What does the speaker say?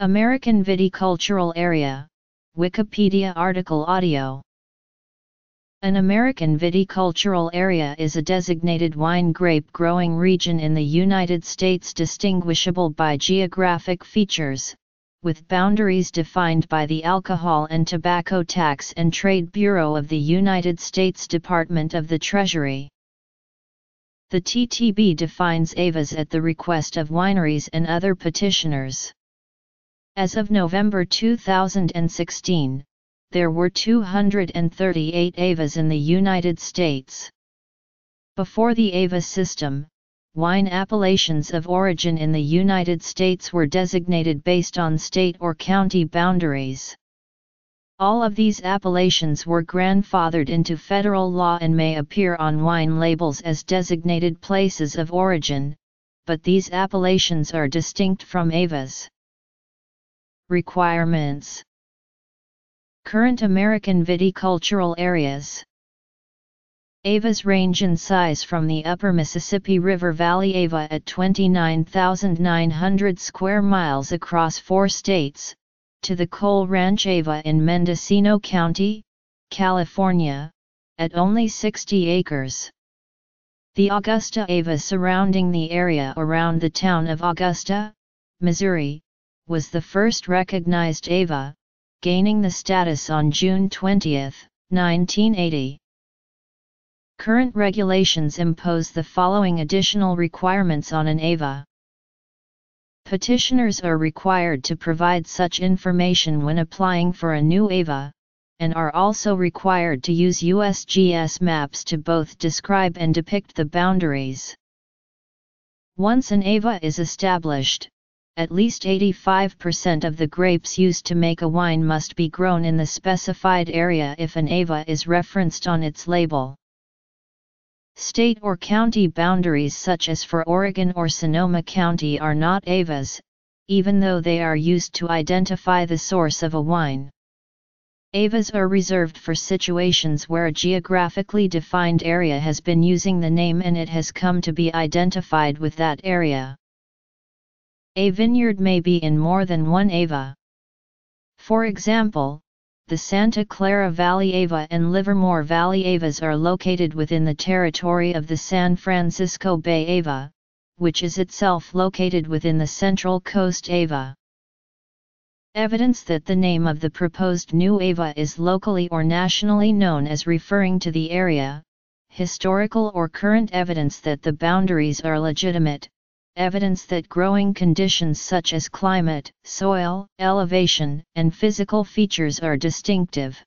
American Viticultural Area, Wikipedia article audio. An American viticultural area is a designated wine grape growing region in the United States distinguishable by geographic features, with boundaries defined by the Alcohol and Tobacco Tax and Trade Bureau of the United States Department of the Treasury. The TTB defines AVAs at the request of wineries and other petitioners. As of November 2016, there were 238 AVAs in the United States. Before the AVA system, wine appellations of origin in the United States were designated based on state or county boundaries. All of these appellations were grandfathered into federal law and may appear on wine labels as designated places of origin, but these appellations are distinct from AVAs. Requirements. Current American viticultural areas. AVAs range in size from the Upper Mississippi River Valley AVA at 29,900 square miles across 4 states, to the Cole Ranch AVA in Mendocino County, California, at only 60 acres. The Augusta AVA surrounding the area around the town of Augusta, Missouri, was the first recognized AVA, gaining the status on June 20, 1980. Current regulations impose the following additional requirements on an AVA. Petitioners are required to provide such information when applying for a new AVA, and are also required to use USGS maps to both describe and depict the boundaries. Once an AVA is established, at least 85% of the grapes used to make a wine must be grown in the specified area if an AVA is referenced on its label. State or county boundaries such as for Oregon or Sonoma County are not AVAs, even though they are used to identify the source of a wine. AVAs are reserved for situations where a geographically defined area has been using the name and it has come to be identified with that area. A vineyard may be in more than one AVA. For example, the Santa Clara Valley AVA and Livermore Valley AVAs are located within the territory of the San Francisco Bay AVA, which is itself located within the Central Coast AVA. Evidence that the name of the proposed new AVA is locally or nationally known as referring to the area, historical or current evidence that the boundaries are legitimate, evidence that growing conditions such as climate, soil, elevation, and physical features are distinctive.